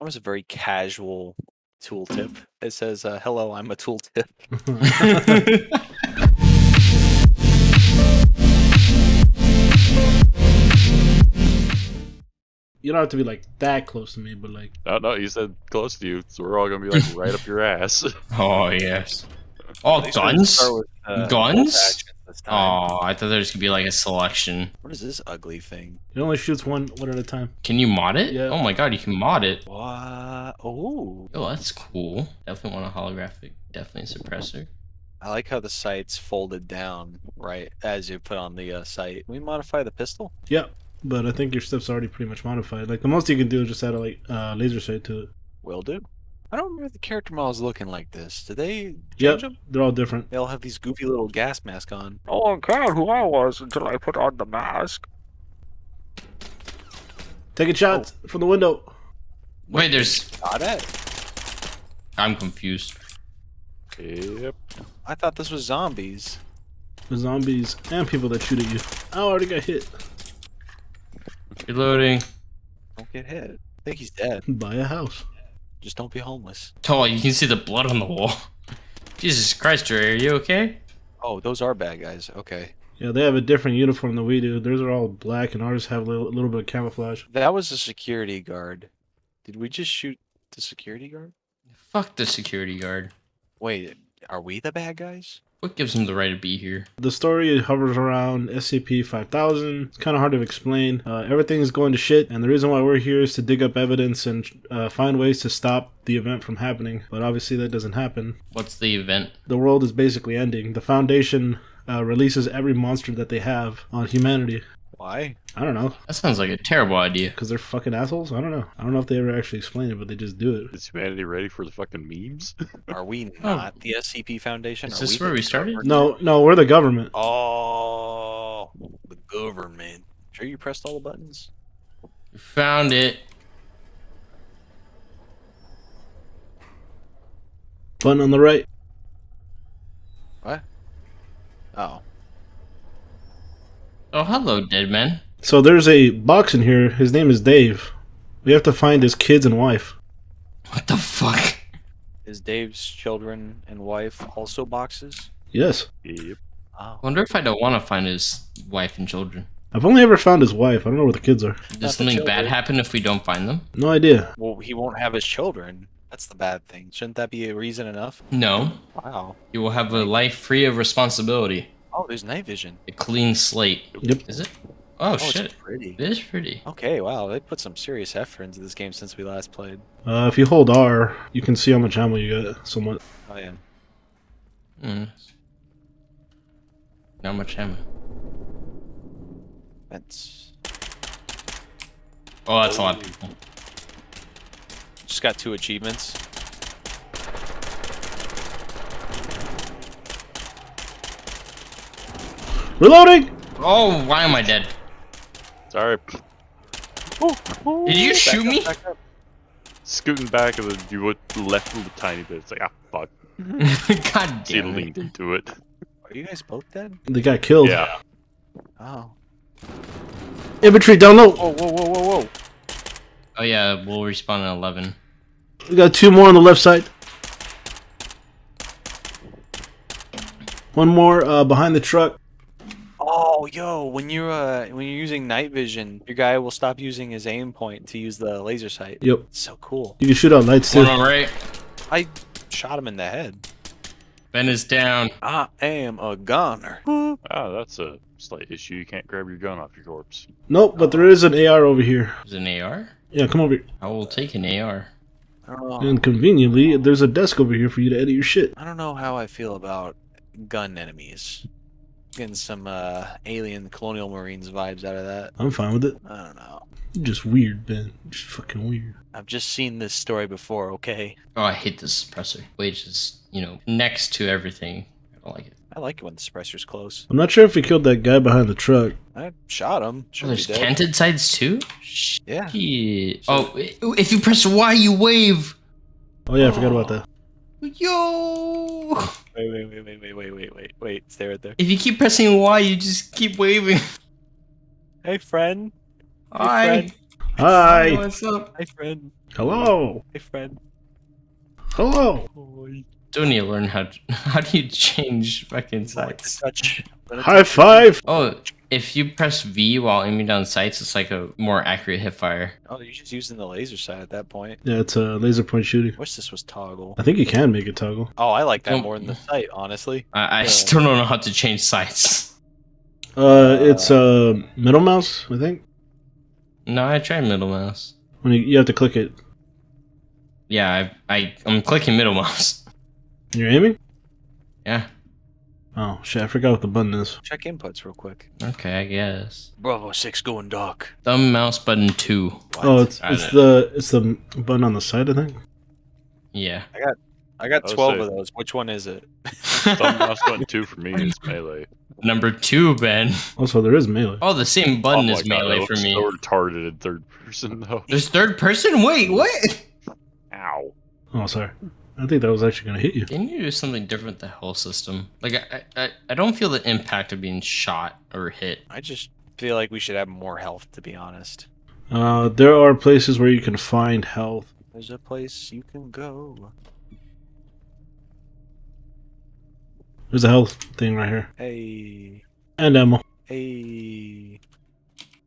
almost a very casual tooltip. It says, hello, I'm a tooltip. You don't have to be like that close to me, but like... Oh, no, you said close to you, so we're all gonna be like right up your ass. Oh, yes. Oh, guns? With, guns? Oh, I thought there was gonna be like a selection. What is this ugly thing? It only shoots one at a time. Can you mod it? Yeah. Oh my god, you can mod it. What? Oh. Oh, that's cool. Definitely want a holographic. Definitely a suppressor. I like how the sight's folded down right as you put on the sight. Can we modify the pistol? Yep. But I think your stuff's already pretty much modified. Like, the most you can do is just add a like, laser sight to it. Will do. I don't remember the character models looking like this. Did they change them? Yep, they're all different. They all have these goofy little gas masks on. No one cared who I was until I put on the mask. Taking shots from the window. Wait, there's... Shot at? I'm confused. Yep. I thought this was zombies. The zombies and people that shoot at you. I already got hit. Reloading. Don't get hit. I think he's dead. Buy a house. Just don't be homeless. Oh, you can see the blood on the wall. Jesus Christ, Jerry, are you okay? Oh, those are bad guys. Okay. Yeah, they have a different uniform than we do. Theirs are all black, and ours have a little bit of camouflage. That was a security guard. Did we just shoot the security guard? Fuck the security guard. Wait, are we the bad guys? What gives him the right to be here? The story hovers around SCP-5000. It's kind of hard to explain. Everything's going to shit, and the reason why we're here is to dig up evidence and find ways to stop the event from happening. But obviously that doesn't happen. What's the event? The world is basically ending. The Foundation releases every monster that they have on humanity. Why? I don't know. That sounds like a terrible idea. Because they're fucking assholes? I don't know. I don't know if they ever actually explain it, but they just do it. Is humanity ready for the fucking memes? Are we not the SCP Foundation? Is this where we started? No, no, we're the government. Oh, the government. Sure you pressed all the buttons? You found it. Button on the right. What? Oh. Oh, hello, dead man. So there's a box in here. His name is Dave. We have to find his kids and wife. What the fuck? Is Dave's children and wife also boxes? Yes. Yep. I wonder if I don't want to find his wife and children. I've only ever found his wife. I don't know where the kids are. Does something bad happen if we don't find them? No idea. Well, he won't have his children. That's the bad thing. Shouldn't that be a reason enough? No. Wow. He will have a life free of responsibility. Oh, there's night vision. A clean slate. Yep. Is it? Oh, shit. It's pretty. It is pretty. Okay, wow. They put some serious effort into this game since we last played. If you hold R, you can see how much ammo you get. Somewhat. Oh, yeah. Hmm. Not much ammo. That's... Oh, that's a lot of people. Just got 2 achievements. Reloading! Oh, why am I dead? Sorry. Ooh, did you shoot me? Back up. Scooting back and then you left a little tiny bit. It's like, ah, fuck. God damn. She leaned into it. Are you guys both dead? They got killed. Yeah. Oh. Infantry down low! Whoa, whoa, whoa, whoa, whoa. Oh, yeah, we'll respawn at 11. We got 2 more on the left side. 1 more behind the truck. Oh, yo! When you're using night vision, your guy will stop using his aim point to use the laser sight. Yep. It's so cool. You can shoot out lights too. All right. I shot him in the head. Ben is down. I am a goner. Oh, that's a slight issue. You can't grab your gun off your corpse. Nope, but there is an AR over here. There's an AR? Yeah, come over here. I will take an AR. Oh. And conveniently, there's a desk over here for you to edit your shit. I don't know how I feel about gun enemies. Getting some alien colonial marines vibes out of that. I'm fine with it. I don't know. You're just weird, Ben. You're just fucking weird. I've just seen this story before, okay? Oh, I hate this suppressor. Which is, you know, next to everything. I don't like it. I like it when the suppressor's close. I'm not sure if we killed that guy behind the truck. I shot him. Oh, there's canted sides too? Yeah. Shit. Oh, if you press Y, you wave. Oh yeah, I forgot about that. Yo! Wait, stay right there. If you keep pressing Y, you just keep waving. Hey, friend. Hi. Hey, friend. Hi. What's up? Hey, friend. Hello. Hey, Fred. Hello. Don't need to learn how do you change fucking sights? High five. Oh, if you press V while aiming down sights, it's like a more accurate hip fire. Oh, you're just using the laser sight at that point. Yeah, it's a laser point shooting. I wish this was toggle. I think you can make it toggle. Oh, I like that more than the sight, honestly. I still don't know how to change sights. It's middle mouse, I think. No, I tried middle mouse. When you have to click it. Yeah, I'm clicking middle mouse. You're aiming? Yeah. Oh shit, I forgot what the button is. Check inputs real quick. Okay, I guess. Bravo 6 going dark. Thumb mouse button 2. What? Oh, it's the button on the side, I think. Yeah. I got 12 of those. Which one is it? Thumb mouse button 2 for me is melee. Number 2, Ben. Also, there is melee. Oh, the same button is melee for me. So retarded in third person though. There's third person? Wait, what? Ow. Oh, sorry. I think that was actually gonna hit you. Didn't you do something different with the health system? Like, I don't feel the impact of being shot or hit. I just feel like we should have more health, to be honest. There are places where you can find health. There's a place you can go. There's a health thing right here. Hey. And ammo. Hey.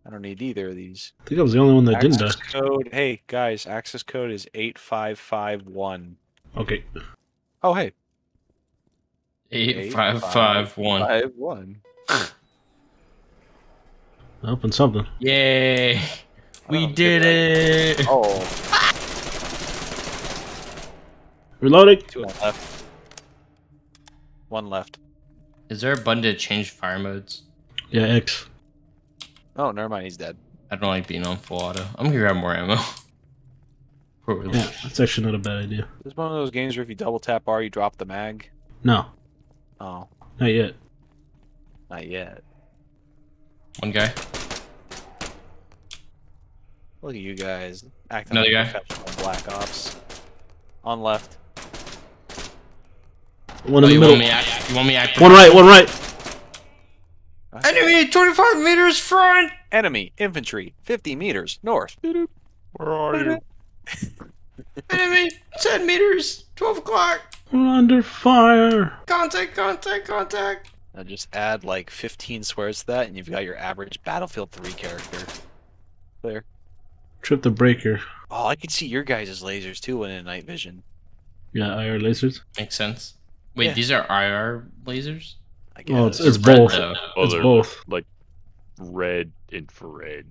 I don't need either of these. I think I was the only one that didn't die. Access code. Hey, guys, access code is 8551. Okay. Oh, hey. 8551. Open something. Yay! We did it! Oh. Reloading. 2 left. 1 left. Is there a button to change fire modes? Yeah, X. Oh, never mind. He's dead. I don't like being on full auto. I'm gonna grab more ammo. Yeah, that's actually not a bad idea. Is one of those games where if you double tap R, you drop the mag? No. Oh. Not yet. Not yet. One guy. Look at you guys acting like professional Black Ops. On left. One in the middle. You want me act? One right. One right. Enemy 25 meters front. Enemy infantry 50 meters north. Where are you? Enemy 10 meters, 12 o'clock. We're under fire. Contact, contact, contact. Now just add like 15 swears to that, and you've got your average Battlefield 3 character. Clear. Trip the breaker. Oh, I can see your guys' lasers too when in night vision. Yeah, IR lasers. Makes sense. Wait, yeah. These are IR lasers? I guess. Oh, it's both. It's both. Like red, infrared.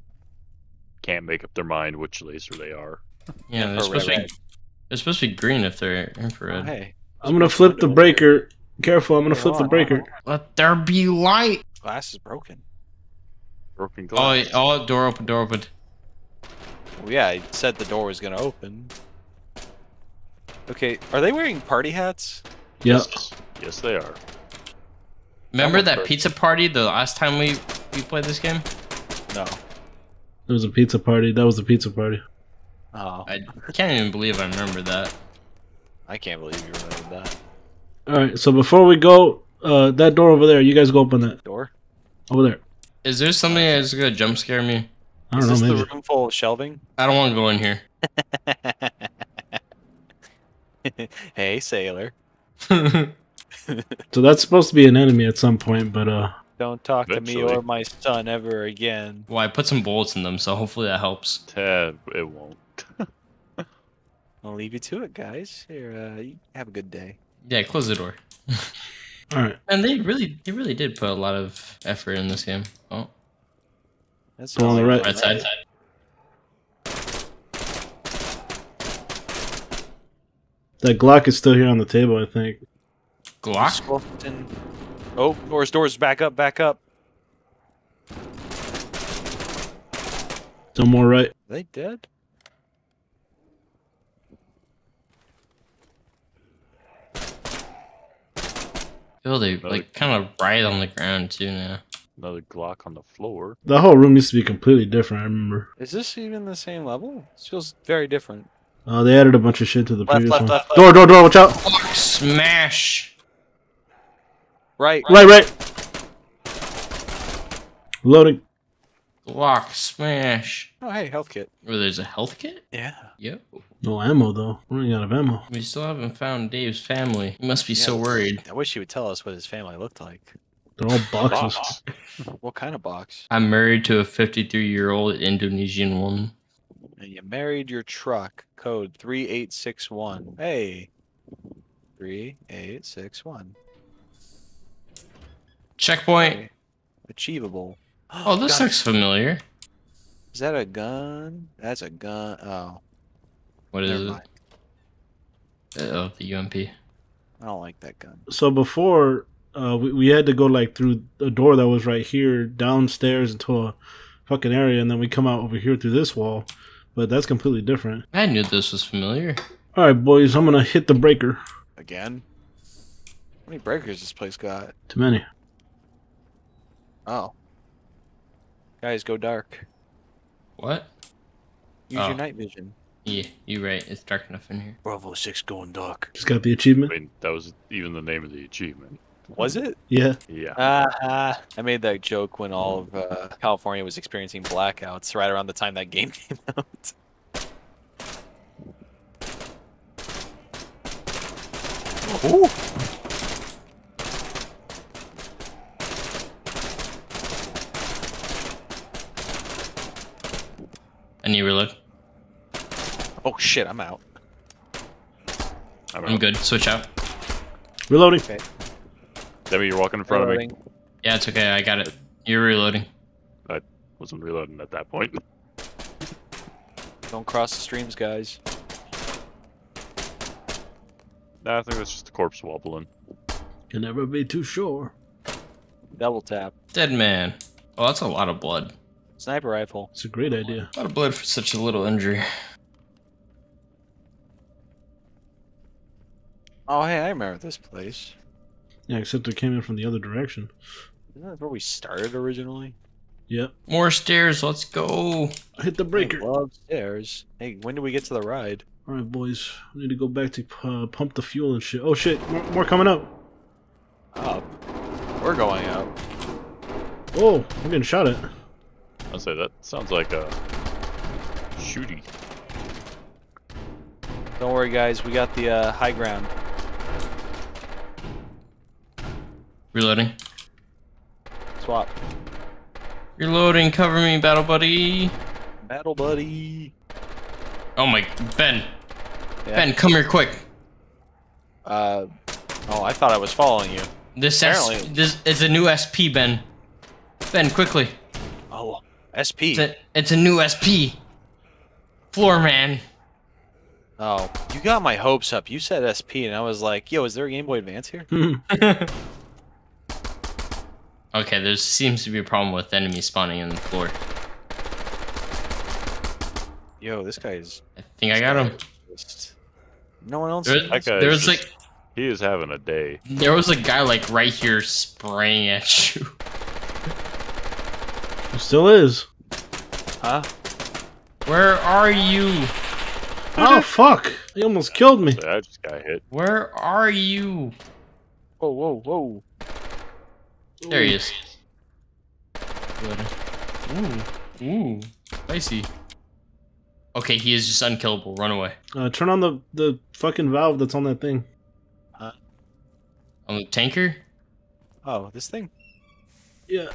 Can't make up their mind which laser they are. Yeah, they're supposed to be green if they're infrared. Oh, hey. I'm gonna flip the breaker. Careful, I'm gonna flip the breaker. Let there be light. Glass is broken. Broken glass. Oh, door open, door open. Well, yeah, I said the door was gonna open. Okay, are they wearing party hats? Yep. Yes, they are. Remember that pizza party the last time we played this game? No. There was a pizza party. That was the pizza party. Oh. I can't even believe I remembered that. I can't believe you remembered that. Alright, so before we go, that door over there, you guys go open that. Door? Over there. Is there something that's gonna jump scare me? I don't know, maybe. Is this the room full of shelving? I don't want to go in here. Hey, sailor. So that's supposed to be an enemy at some point, but Don't talk to me or my son ever again. Well, I put some bullets in them, so hopefully that helps. It won't. I'll leave you to it, guys. Here, you have a good day. Yeah, close the door. All right. And they really did put a lot of effort in this game. Oh, that's on the right side. That Glock is still here on the table, I think. Glock. Oh, doors back up, back up. Some more right. Are they dead? Oh, they like kind of right on the ground too now. Another Glock on the floor. The whole room used to be completely different. I remember. Is this even the same level? It feels very different. Oh, they added a bunch of shit to the previous one. Left, door! Watch out! Oh, smash! Right. Loading. Glock smash. Oh, hey, health kit. Oh, there's a health kit? Yeah. Yep. No ammo, though. We're running out of ammo. We still haven't found Dave's family. He must be so worried. I wish he would tell us what his family looked like. They're all boxes. What kind of box? I'm married to a 53-year-old Indonesian woman. And you married your truck. Code 3861. Hey. 3861. Checkpoint. Okay. Achievable. Oh, this looks familiar. Is that a gun? That's a gun. Oh. What is it? Uh-oh, the UMP. I don't like that gun. So before, we had to go like through a door that was right here, downstairs into a fucking area, and then we come out over here through this wall. But that's completely different. I knew this was familiar. All right, boys, I'm gonna hit the breaker. Again? How many breakers this place got? Too many. Oh. Guys, go dark. What? Use your night vision. Yeah, you're right. It's dark enough in here. Bravo 6 going dark. Just got the achievement. I mean, that was even the name of the achievement. Was it? Yeah. Yeah. I made that joke when all of California was experiencing blackouts right around the time that game came out. Ooh. Can you reload? Oh shit, I'm out. I'm good. Switch out. Reloading. Okay. Debbie, you're walking in front of me. Yeah, it's okay. I got it. You're reloading. I wasn't reloading at that point. Don't cross the streams, guys. Nah, I think that's just a corpse wobbling. Can never be too sure. Double tap. Dead man. Oh, that's a lot of blood. Sniper rifle. It's a great idea. A lot of blood for such a little injury. Oh, hey, I remember this place. Yeah, except it came in from the other direction. Isn't that where we started originally? Yep. More stairs, let's go. Hit the breaker. I love stairs. Hey, when do we get to the ride? All right, boys. We need to go back to pump the fuel and shit. Oh, shit. More coming up. Up? We're going up. Oh, I'm getting shot at. I'll say that sounds like a shooty. Don't worry, guys. We got the high ground. Reloading. Swap. Reloading. Cover me, battle buddy. Battle buddy. Oh my, Ben. Yeah. Ben, come here quick. Oh, I thought I was following you. This is a new SP, Ben. Ben, quickly. Oh. SP. It's a new SP. Floor man. Oh, you got my hopes up. You said SP, and I was like, yo, is there a Game Boy Advance here? Okay, there seems to be a problem with enemies spawning in the floor. Yo, this guy is... I think I got him. Just... No one else... There was just, like... He is having a day. There was a guy, like, right here spraying at you. It still is. Huh? Where are you? Oh, fuck. He almost killed me. I just got hit. Where are you? Whoa, whoa, whoa. There he is. Ooh. Ooh. Spicy. Okay, he is just unkillable. Run away. Turn on the fucking valve that's on that thing. Huh? On the tanker? Oh, this thing? Yeah.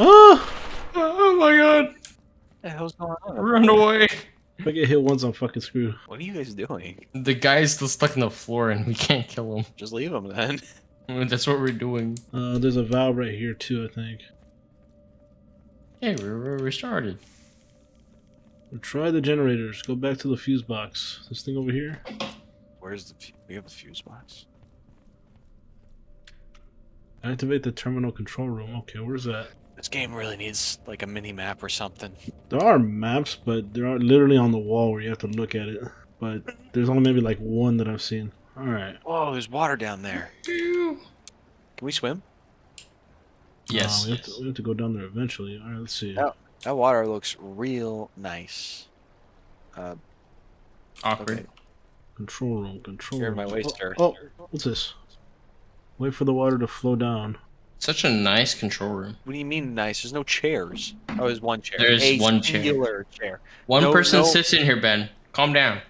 Oh! Oh my god! What the hell's going on? Run away! If I get hit once, I'm fucking screwed. What are you guys doing? The guy's still stuck in the floor and we can't kill him. Just leave him then. I mean, that's what we're doing. There's a valve right here too, I think. Hey, we're restarted. We'll try the generators. Go back to the fuse box. This thing over here. Where's the... We have a fuse box. Activate the terminal control room. Okay, where's that? This game really needs, like, a mini-map or something. There are maps, but they are literally on the wall where you have to look at it. But there's only maybe, like, one that I've seen. Alright. Oh, there's water down there. Can we swim? Yes. Oh, we have to go down there eventually. Alright, let's see. That water looks real nice. Awkward. Okay. Control room, control room. You're in my way, sir. Oh, what's this? Wait for the water to flow down. Such a nice control room. What do you mean nice? There's no chairs. Oh, there's one chair. There's one chair. One person sits in here, Ben. Calm down.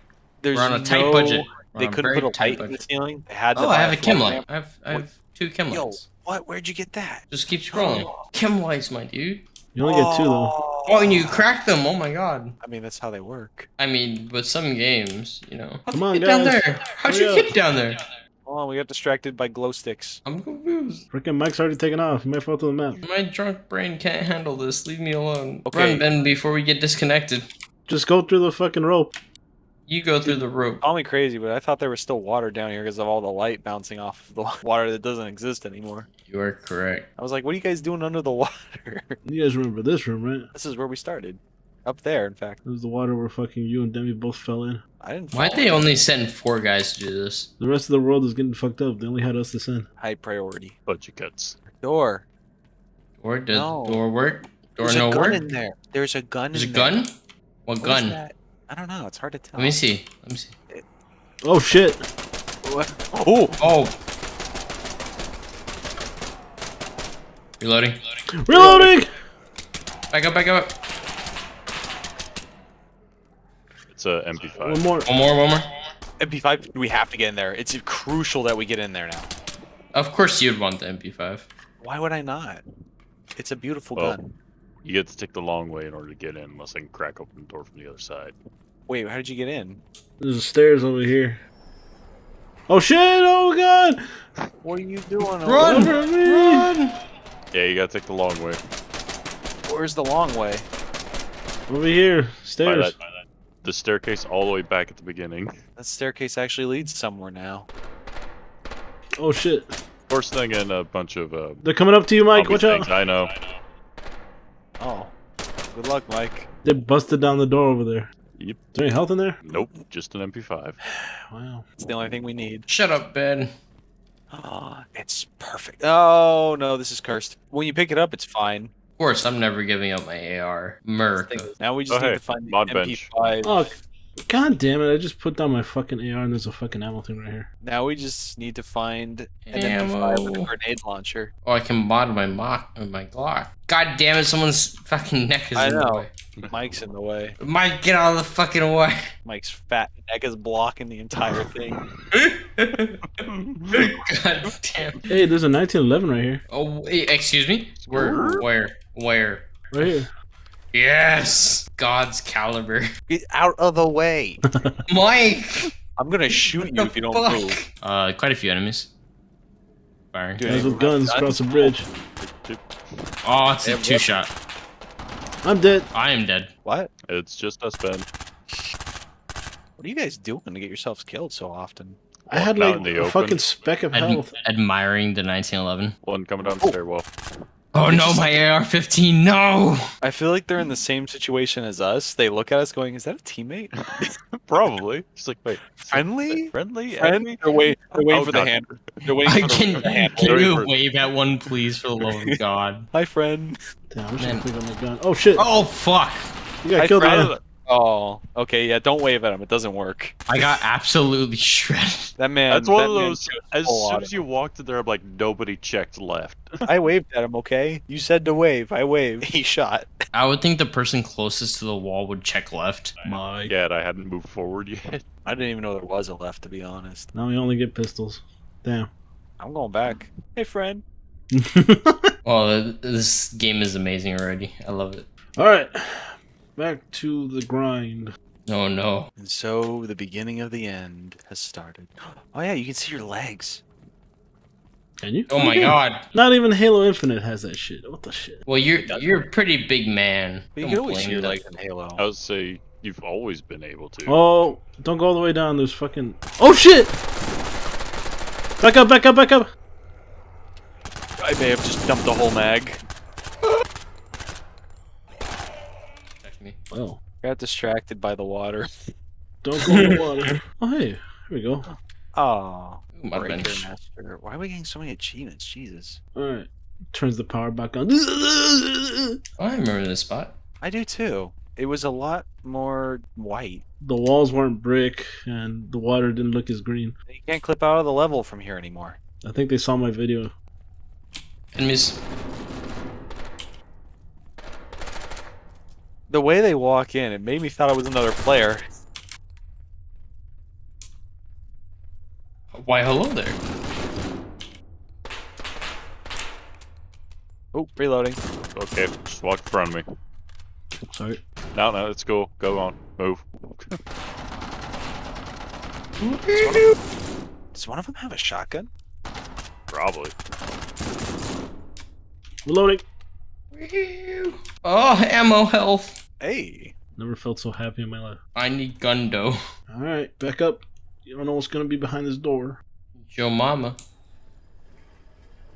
We're on a tight budget. They couldn't put a tight in the ceiling. They had to I have a chem light. I have two chem lights. What? Where'd you get that? Just keep scrolling. Oh. Chem lights, my dude. You only get two though. Oh, and you crack them. Oh my god. I mean, that's how they work. I mean, with some games, you know. How'd you get down there? How'd you get down there? Hold on, we got distracted by glow sticks. I'm confused. Freaking Mike's already taken off. He might fall to the map. My drunk brain can't handle this. Leave me alone. Okay. Run, Ben, before we get disconnected. Just go through the fucking rope. You go through the rope. Call me crazy, but I thought there was still water down here because of all the light bouncing off the water that doesn't exist anymore. You are correct. I was like, what are you guys doing under the water? You guys remember this room, right? This is where we started. Up there, in fact. It was the water where fucking you and Demi both fell in. I didn't fall. Why'd they only send 4 guys to do this? The rest of the world is getting fucked up. They only had us to send. High priority. Budget cuts. Door. Door? Does door work? Door no work? There's a gun in there. There's a gun in there. There's a gun? What gun? That? I don't know. It's hard to tell. Let me see. Let me see. Oh, shit. What? Oh. Oh. Reloading. Reloading! Back up, back up. It's a MP5. One more. MP5, we have to get in there. It's crucial that we get in there now. Of course you'd want the MP5. Why would I not? It's a beautiful gun. You get to take the long way in order to get in, unless I can crack open the door from the other side. Wait, how did you get in? There's stairs over here. Oh shit! Oh god! What are you doing? Run! Run! Yeah, you gotta take the long way. Where's the long way? Over here. Stairs. By that. The staircase all the way back at the beginning. That staircase actually leads somewhere now. Oh shit. First thing in a bunch of... They're coming up to you, Mike. Watch out. I know. Oh. Good luck, Mike. They busted down the door over there. Yep. Is there any health in there? Nope. Just an MP5. Wow. It's the only thing we need. Shut up, Ben. Oh, it's perfect. Oh, no, this is cursed. When you pick it up, it's fine. Of course, I'm never giving up my AR. Now we just need to find the MP5. Oh, god damn it. I just put down my fucking AR and there's a fucking ammo thing right here. Now we just need to find an MP5 with a grenade launcher. Oh, I can mod my Glock. God damn it, someone's fucking neck is in the way. Mike's in the way. Mike, get out of the fucking way. Mike's fat neck is blocking the entire thing. God damn. Hey, there's a 1911 right here. Oh, excuse me? Where? Right here. Yes! God's caliber. Get out of the way. Mike! I'm gonna shoot you if you don't move. Quite a few enemies. Firing. Dude, with guns across the bridge. Oh, it's a 2-shot. I'm dead. I am dead. What? It's just us, Ben. What are you guys doing to get yourselves killed so often? I had like a fucking speck of health. Admiring the 1911. One coming down the stairwell. Oh no, my AR-15, no! I feel like they're in the same situation as us. They look at us going, is that a teammate? Probably. Just like, wait. Friendly? They're waiting for the hand. They're waiting for the hand. Can you wave at one, please, for the love of God? Hi, friend. Damn, I'm just gonna click on my gun. Oh, shit. Oh, fuck. You got killed out of it. Oh, okay, yeah, don't wave at him. It doesn't work. I got absolutely shredded. That man... That's one of those... As soon as you walked in there, I'm like, nobody checked left. I waved at him, okay? You said to wave. I waved. He shot. I would think the person closest to the wall would check left. My... Yeah, I hadn't moved forward yet. I didn't even know there was a left, to be honest. Now we only get pistols. Damn. I'm going back. Hey, friend. Oh, this game is amazing already. I love it. All right. Back to the grind. Oh no. And so the beginning of the end has started. Oh yeah, you can see your legs. Can you? Oh my god. Not even Halo Infinite has that shit. What the shit? Well, you're a pretty big man. But you can always see your legs in Halo. I would say you've always been able to. Oh, don't go all the way down. There's fucking... Oh shit! Back up, back up, back up! I may have just dumped the whole mag. Well, got distracted by the water. Don't go in the water. Oh, hey, here we go. Oh, Breaker Master. Why are we getting so many achievements? Jesus. All right, turns the power back on. Oh, I remember this spot. I do too. It was a lot more white. The walls weren't brick, and the water didn't look as green. You can't clip out of the level from here anymore. I think they saw my video. Enemies. The way they walk in, it made me thought it was another player. Why, hello there. Oh, reloading. Okay, just walk in front of me. Sorry. No, it's cool. Go on. Move. Does one of them have a shotgun? Probably. Reloading. Oh, ammo health. Hey. Never felt so happy in my life. I need Gundo. Alright, back up. You don't know what's gonna be behind this door. Joe Mama.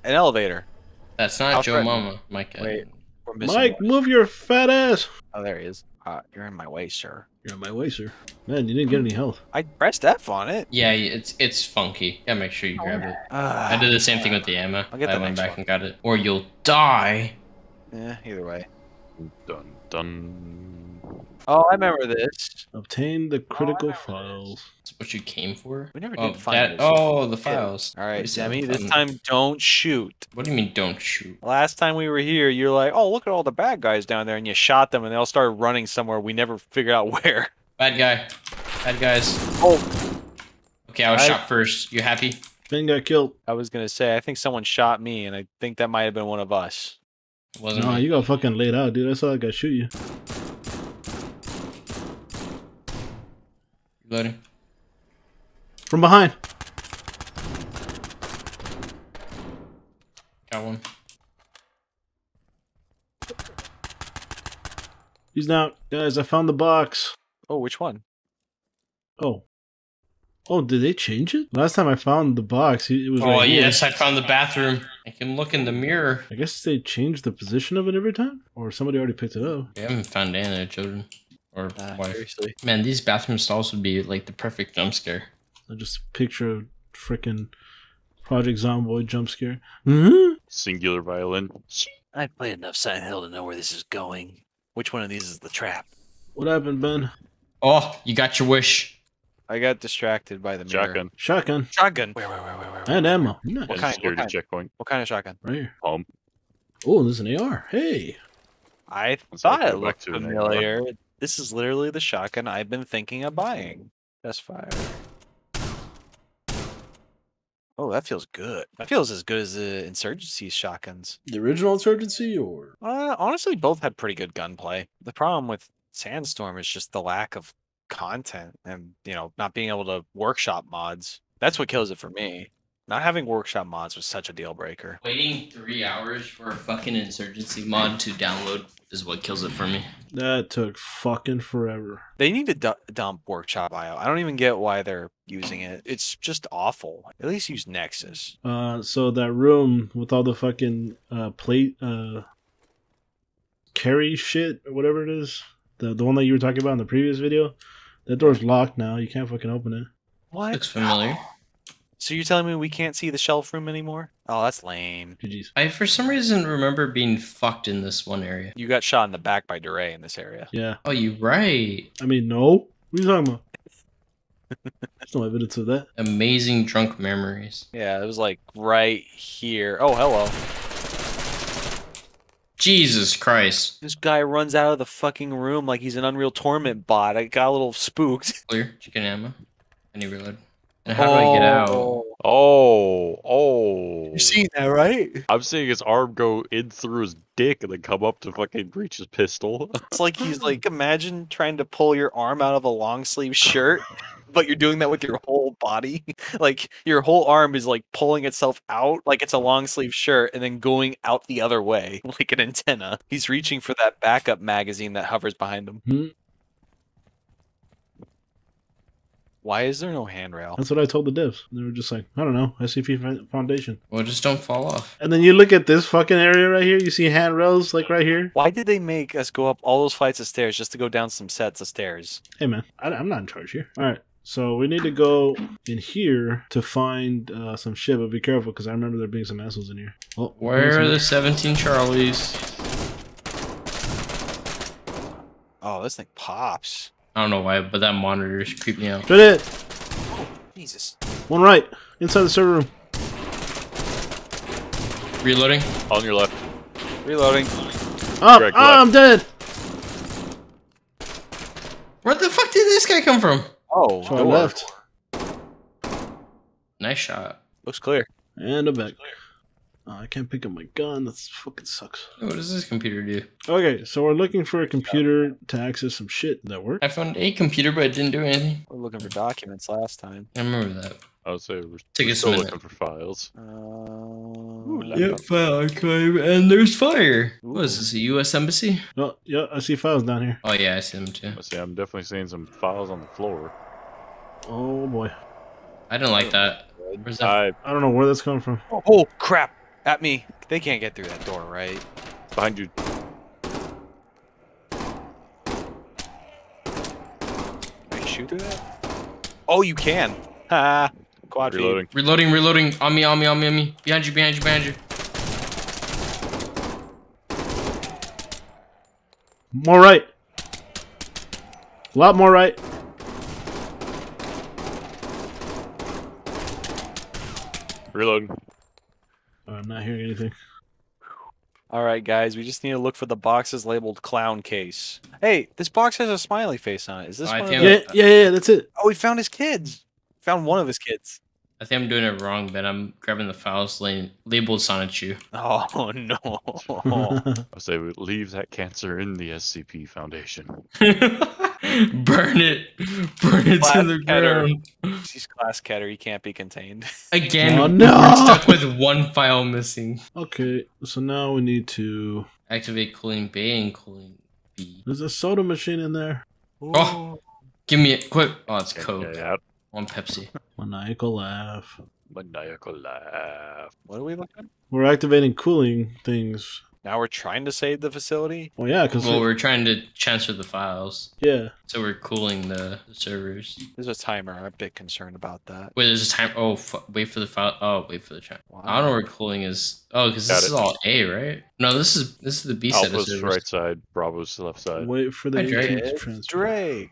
An elevator. That's not I'll Joe Mama, Mike. Wait. Mike, move your fat ass! Oh, there he is. You're in my way, sir. You're in my way, sir. Man, you didn't get any health. I pressed F on it. Yeah, it's funky. Yeah, make sure you grab it. I did the same thing with the ammo. I went back and got it. Or you'll die. Yeah, either way. Dun dun. Oh, I remember this. Obtain the critical files. That's what you came for? We never did find it. Oh, the files. Yeah. All right, Sammy, this time don't shoot. What do you mean don't shoot? Last time we were here, you're like, oh, look at all the bad guys down there, and you shot them, and they all started running somewhere. We never figured out where. Bad guy. Bad guys. Oh. Okay, I was shot first. You happy? Ben got killed. I was going to say, I think someone shot me, and I think that might have been one of us. It wasn't me. You got fucking laid out, dude. I saw that guy shoot you. Loading. From behind. Got one. He's down. Guys, I found the box. Oh, which one? Oh. Oh, did they change it? Last time I found the box, it was right here. Oh, yes, I found the bathroom. I can look in the mirror. I guess they changed the position of it every time? Or somebody already picked it up. They haven't found any of their children. Or wife. Seriously. Man, these bathroom stalls would be like the perfect jump scare. I just picture a frickin' Project Zomboid jump scare. Mm-hmm. Singular violin. I've played enough Silent Hill to know where this is going. Which one of these is the trap? What happened, Ben? Oh, you got your wish. I got distracted by the mirror. Shotgun. Shotgun. Shotgun. Where? And ammo. Nice. What kind of shotgun? Right here. Oh, there's an AR. Hey. I thought it looked familiar. This is literally the shotgun I've been thinking of buying. Best fire. Oh, that feels good. That feels as good as the Insurgency shotguns. The original Insurgency or? Honestly, both had pretty good gunplay. The problem with Sandstorm is just the lack of content and, you know, not being able to workshop mods. That's what kills it for me. Not having workshop mods was such a deal breaker. Waiting 3 hours for a fucking Insurgency mod to download is what kills it for me. That took fucking forever. They need to dump workshop IO. I don't even get why they're using it. It's just awful. At least use Nexus. So that room with all the fucking carry shit or whatever it is, the one that you were talking about in the previous video, that door's locked now. You can't fucking open it. What? Looks familiar. So you're telling me we can't see the shelf room anymore? Oh, that's lame. GGs. I, for some reason, remember being fucked in this one area. You got shot in the back by DeRay in this area. Yeah. Oh, you're right. I mean, no. What are you talking about? There's no evidence of that. Amazing drunk memories. Yeah, it was like right here. Oh, hello. Jesus Christ. This guy runs out of the fucking room like he's an Unreal Tournament bot. I got a little spooked. Clear. Chicken ammo. Any reload. And how do I get out? Oh. You've seen that, right? I'm seeing his arm go in through his dick and then come up to fucking reach his pistol. It's like he's like, imagine trying to pull your arm out of a long sleeve shirt, but you're doing that with your whole body. Like, your whole arm is like pulling itself out like it's a long sleeve shirt and then going out the other way like an antenna. He's reaching for that backup magazine that hovers behind him. Mm-hmm. Why is there no handrail? That's what I told the devs. They were just like, I don't know, SCP Foundation. Well, just don't fall off. And then you look at this fucking area right here, you see handrails, like right here. Why did they make us go up all those flights of stairs just to go down some sets of stairs? Hey man, I'm not in charge here. Alright, so we need to go in here to find some shit, but be careful because I remember there being some assholes in here. Oh, where are the 17 Charlies? Oh, this thing pops. I don't know why, but that monitor is creeping me out. Did it! Oh, Jesus. One right, inside the server room. Reloading. On your left. Reloading. Oh, Greg, oh I'm dead. Where the fuck did this guy come from? Oh, I left. Nice shot. Looks clear. And I'm back. Oh, I can't pick up my gun. That fucking sucks. What does this computer do? Okay, so we're looking for a computer to access some shit. Did that work? I found a computer, but it didn't do anything. We're looking for documents last time. I remember that. I would say we're still looking for files. Yep, file archive, and there's fire. Ooh. What is this, a U.S. embassy? Oh, yeah, I see files down here. Oh yeah, I see them too. I see. I'm definitely seeing some files on the floor. Oh boy. I didn't like that. Where's that? I don't know where that's coming from. Oh, oh crap! At me. They can't get through that door, right? Behind you. Can you shoot through that? Oh, you can. Ha! Quad reloading. Reloading, reloading. On me, on me, on me, on me. Behind you, behind you, behind you. More right. A lot more right. Reloading. I'm not hearing anything. Alright, guys, we just need to look for the boxes labeled clown case. Hey, this box has a smiley face on it. Is this one? Yeah, that's it. Oh, we found his kids. Found one of his kids. I think I'm doing it wrong, Ben. I'm grabbing the files labeled Sonichu. Oh, no. I'll say we leave that cancer in the SCP Foundation. Burn it. Burn it to the ground. She's class catter. He can't be contained. Again, oh, no. We're stuck with one file missing. Okay, so now we need to... activate cooling bay and cooling B. There's a soda machine in there. Ooh. Oh, give me it. Quick. Oh, it's Coke. Okay, yeah. One Pepsi. Maniacal laugh. Maniacal laugh. What are we looking at? We're activating cooling things. Now we're trying to save the facility? Well, yeah, because... well, we're trying to transfer the files. Yeah. So we're cooling the servers. There's a timer. I'm a bit concerned about that. Wait, there's a timer. Oh, wait for the file. Oh, wait for the timer. Wow. I don't know where cooling is. Oh, because this is all A, right? No, this is the B side of the servers. Alpha's right side. Bravo's the left side. Wait for the to transfer. Drake.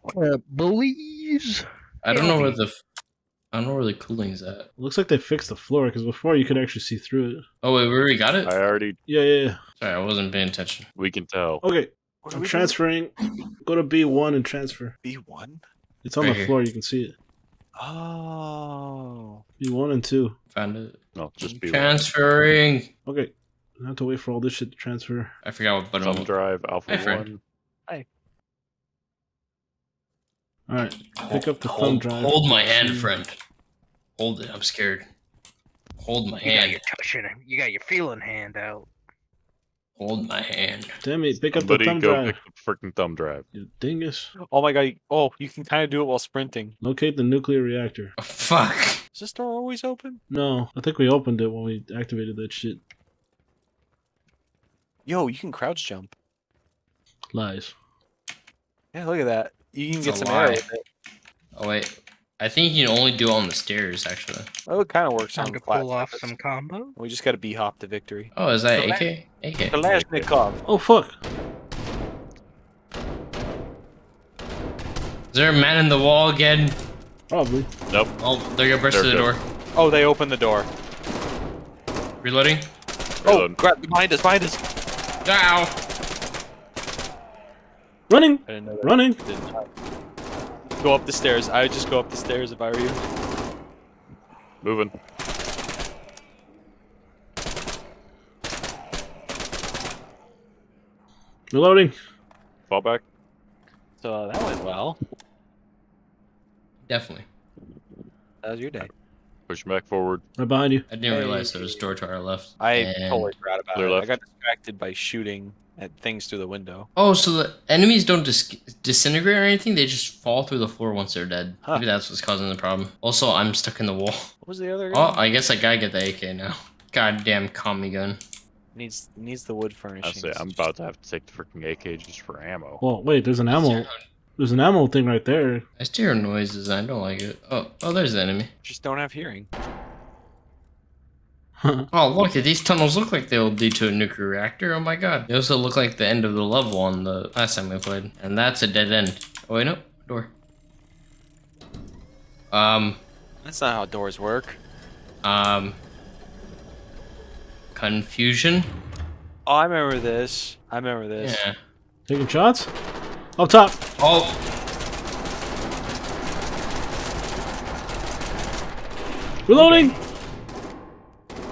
Please. I don't know where the cooling's at. Looks like they fixed the floor because before you could actually see through it. Oh wait, we already got it. I already. Yeah. Sorry, I wasn't paying attention. We can tell. Okay, I'm transferring. Doing? Go to B1 and transfer. B1. It's on the floor. You can see it. Oh. B1 and 2. Found it. No, just B1. Transferring. Okay, I have to wait for all this shit to transfer. I forgot what button. Thumb drive Alpha 1. Hi. Alright, pick up the thumb drive. Hold my hand, friend. Hold it, I'm scared. Hold my hand. You got your feeling hand out. Hold my hand. Damn it, pick up the thumb drive. Somebody go pick the freaking thumb drive. You dingus. Oh my god, oh, you can kind of do it while sprinting. Locate the nuclear reactor. Oh, fuck. Is this door always open? No, I think we opened it when we activated that shit. Yo, you can crouch jump. Lies. Yeah, look at that. You can get some air with it. Oh wait, I think you can only do it on the stairs actually. Oh, it kind of works. Time to pull off some combo. We just got to b-hop to victory. Oh, is that AK? AK. Kalashnikov. Oh fuck. Is there a man in the wall again? Probably. Nope. Oh, they're gonna burst through the door. Oh, they opened the door. Reloading. Oh, crap! Behind us! Behind us! Ow! Running! Running! Go up the stairs. I would just go up the stairs if I were you. Moving. Reloading. Fall back. So that went well. Definitely. That was your day. Push back forward. Right behind you. I didn't realize there was a door to our left. I totally forgot about it. I got distracted by shooting at things through the window. Oh, so the enemies don't disintegrate or anything? They just fall through the floor once they're dead. Huh. Maybe that's what's causing the problem. Also, I'm stuck in the wall. What was the other guy? Oh, I guess I gotta get the AK now. Goddamn commie gun. Needs the wood furnishings. I say, I'm about to have to take the freaking AK just for ammo. Well, wait, there's an ammo. There's an ammo thing right there. I still hear noises. I don't like it. Oh, there's the enemy. Just don't have hearing. Oh, look, these tunnels look like they'll lead to a nuclear reactor. Oh my god. They also look like the end of the level on the last time we played. And that's a dead end. Oh, wait, no. Door. That's not how doors work. Confusion? Oh, I remember this. I remember this. Yeah. Taking shots? Up top. Oh. Reloading!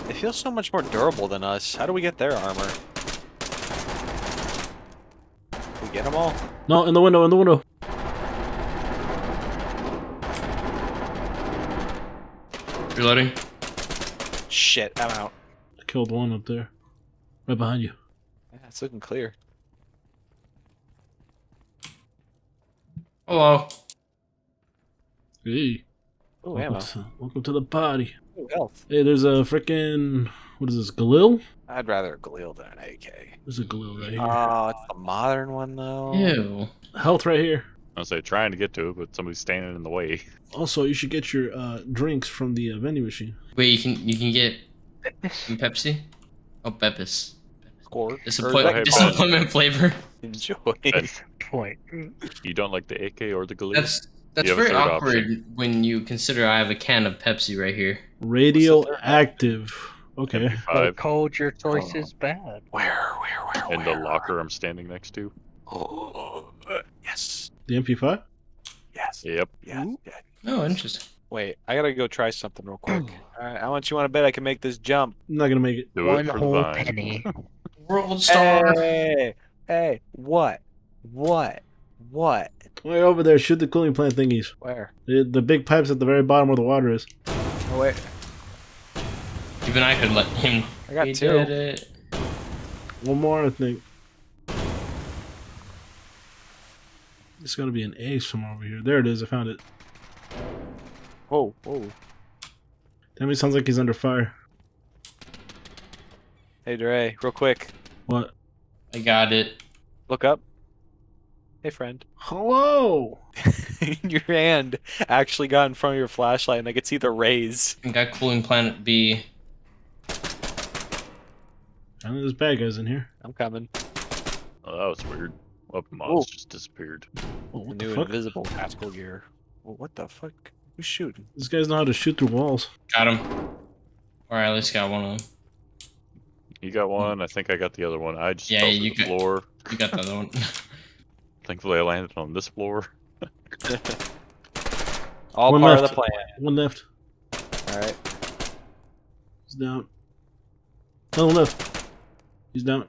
They feel so much more durable than us. How do we get their armor? We get them all? No, in the window, in the window. Reloading. Shit, I'm out. I killed one up there. Right behind you. Yeah, it's looking clear. Hello. Hey. Oh, welcome to the party. Ooh, health. Hey, there's a frickin'... What is this, Galil? I'd rather a Galil than an AK. There's a Galil right here. Oh, it's the modern one, though. Ew. Health right here. I was like, trying to get to it, but somebody's standing in the way. Also, you should get your drinks from the vending machine. Wait, you can get some Pepsi? Oh, Beppis. Disappointment flavor. Enjoy. Point. You don't like the AK or the Galil? That's very awkward option. When you consider I have a can of Pepsi right here. Radioactive. Okay. Cold, your choice is bad. Where? In the locker I'm standing next to. Oh, yes. The MP5? Yes. Yep. Yeah. Oh, interesting. Wait, I gotta go try something real quick. Alright, how much you wanna bet I can make this jump? I'm not gonna make it. One whole penny. World star. Hey, what? Way over there, shoot the cooling plant thingies. Where? The big pipes at the very bottom where the water is. Oh, wait. Even I could let him. I got two. Did it. One more, I think. It's gotta be an ace from over here. There it is, I found it. Whoa. Damn, he sounds like he's under fire. Hey, Dre, real quick. What? I got it. Look up. Hey, friend. Hello! Your hand actually got in front of your flashlight, and I could see the rays. I got cooling planet B. I know there's bad guys in here. I'm coming. Oh, that was weird. Mobs just disappeared. Oh, what the new fuck? Invisible tactical gear. Well, what the fuck? Who's shooting? These guys know how to shoot through walls. Got him. Or I at least got one of them. You got one. I think I got the other one. I just fell through the floor. You got the other one. Thankfully, I landed on this floor. All one part left. Of the plan. One left. All right. He's down. Another left. He's down.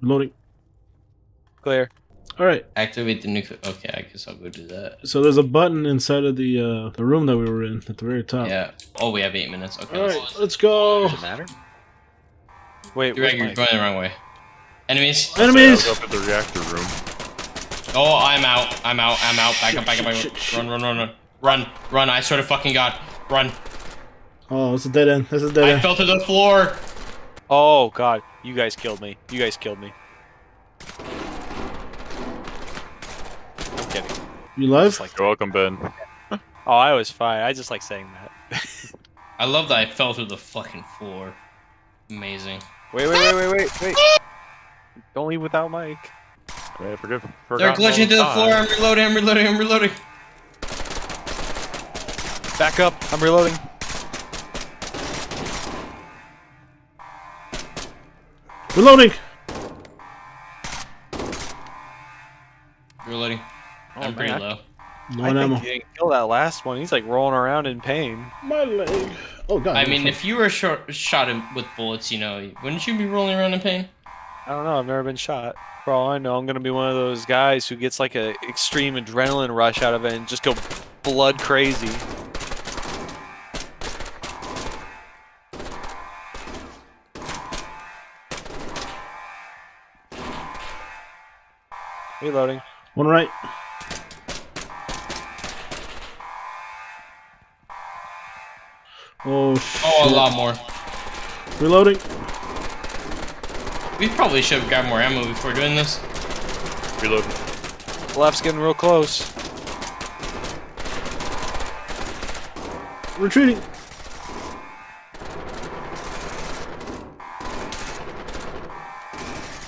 Reloading. Clear. All right. Activate the nuclear. Okay, I guess I'll go do that. So there's a button inside of the room that we were in at the very top. Yeah. Oh, we have 8 minutes. Okay. All right. Let's go. Does it matter? Wait. You're going the wrong way. Enemies. Up at the reactor room. Oh, I'm out. Back up. Run. I swear to fucking God. Run. Oh, it's a dead end. This is dead end. I fell to the floor. Oh, God. You guys killed me. I'm kidding. You live? You're welcome, Ben. Oh, I was fine. I just like saying that. I love that I fell through the fucking floor. Amazing. Wait. Don't leave without Mike. Yeah, they're glitching to the floor. I'm reloading. Back up. I'm reloading. Reloading. Oh, I'm pretty low. No ammo. I think he didn't kill that last one. He's like rolling around in pain. My leg. Oh God. I mean, if you were shot with bullets, you know, wouldn't you be rolling around in pain? I don't know. I've never been shot. For all I know, I'm gonna be one of those guys who gets like an extreme adrenaline rush out of it and just go blood crazy. Reloading. One right. Oh, shit. Oh, a lot more. Reloading. We probably should have got more ammo before doing this. Reload. Left's getting real close. Retreating.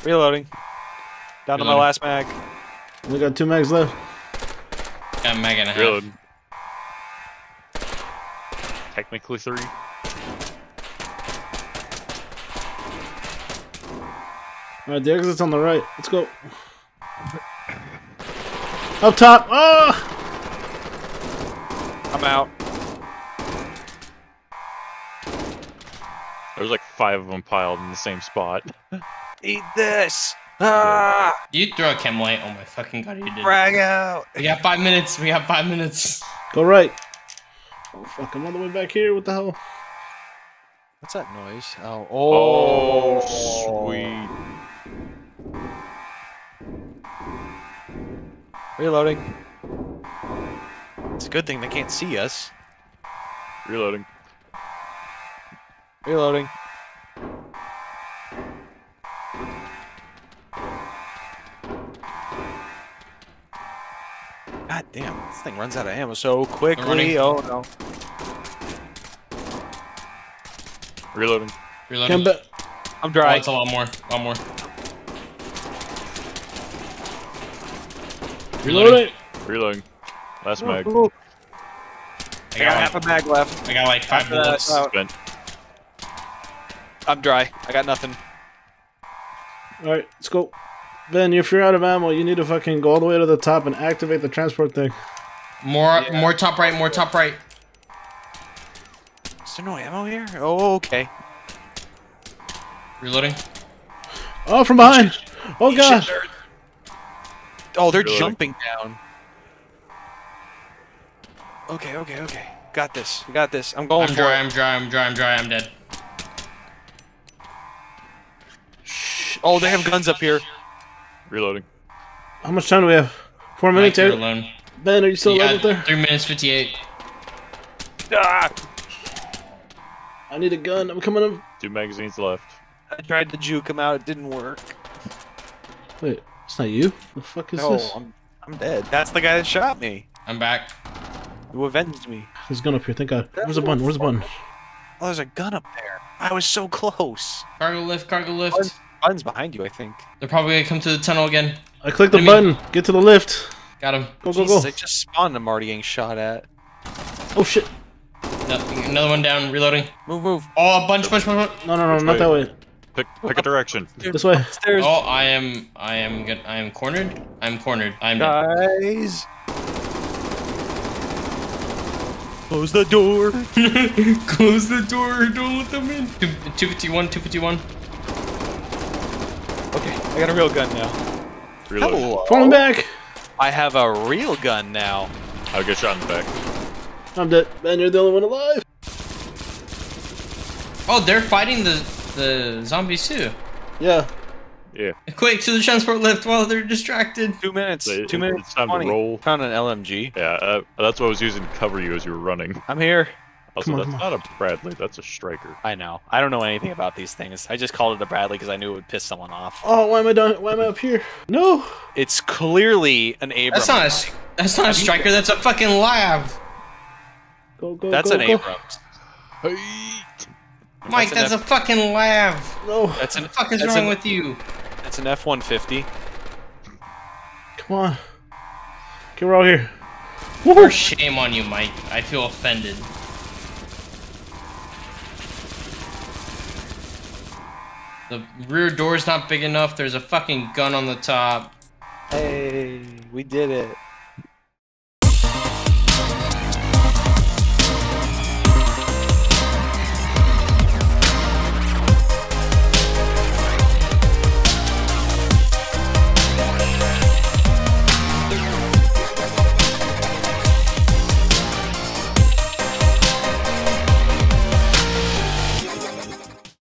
Reloading. Down to my last mag. We got 2 mags left. Got a mag and a half. Reload. Technically 3. Alright, the exit's on the right. Let's go. Up top! Oh! I'm out. There's like 5 of them piled in the same spot. Eat this! Ah! You throw a chem light. Oh my fucking god, you did. Frag out! We got 5 minutes. We got 5 minutes. Go right. Oh fuck, I'm all the way back here. What the hell? What's that noise? Oh. Oh, sweet. Reloading. It's a good thing they can't see us. Reloading. Reloading. God damn, this thing runs out of ammo so quickly. Oh no. Reloading. Reloading. I'm dry. Oh, it's a lot more. A lot more. Reloading. Reloading. Last mag. Ooh. I got half a mag left. I got like 5 bullets. I'm dry. I got nothing. Alright, let's go. Ben, if you're out of ammo, you need to fucking go all the way to the top and activate the transport thing. More top right, more top right. Is there no ammo here? Oh, okay. Reloading. Oh, from behind! Oh, God! Oh, they're jumping down. Okay, okay, okay. Got this. Got this. I'm going for it. I'm dry, I'm dry, I'm dry, I'm dead. Oh, they have guns up here. Reloading. How much time do we have? 4 minutes. Mike, alone. Ben, are you still alive up there? 3 minutes 58. Ah! I need a gun. I'm coming up. 2 magazines left. I tried to juke him out. It didn't work. Wait, it's not you. The fuck is this? No, I'm dead. That's the guy that shot me. I'm back. You avenged me. There's a gun up here. Thank God. Where's the button? Where's the button? Oh, there's a gun up there. I was so close. Cargo lift. Cargo lift. Button's behind you, I think. They're probably gonna come to the tunnel again. I clicked the button. Get to the lift. Got him. Go, go, go. They just spawned. I'm already getting shot at. Oh shit! No, another one down. Reloading. Move, move. Oh, a bunch, bunch, bunch. No, no, no, not that way. Pick a direction. This way. Oh, I am cornered. I'm cornered. I'm guys. Close the door. Close the door. Don't let them in. 251. 251. Okay, I got a real gun now. Hello. Falling back! I have a real gun now. I'll get shot in the back. I'm dead. Man, you're the only one alive. Oh, they're fighting the zombies too. Yeah. Yeah. Quick, to the transport lift while they're distracted. 2 minutes. So 2 minutes. It's time to roll. Found an LMG. Yeah, that's what I was using to cover you as you were running. I'm here. Also, come on, that's not a Bradley, that's a Striker. I know. I don't know anything about these things. I just called it a Bradley because I knew it would piss someone off. Oh, why am I done? Why am I up here? No! It's clearly an Abram. That's not a Striker, that's a fucking Lav! Go, go, that's go, an Abram. Hey. Mike, that's a fucking Lav! No. That's what the fuck is wrong with you? That's an F-150. Come on. Okay, we're all here. Woo! Shame on you, Mike. I feel offended. The rear door's not big enough. There's a fucking gun on the top. Hey, we did it.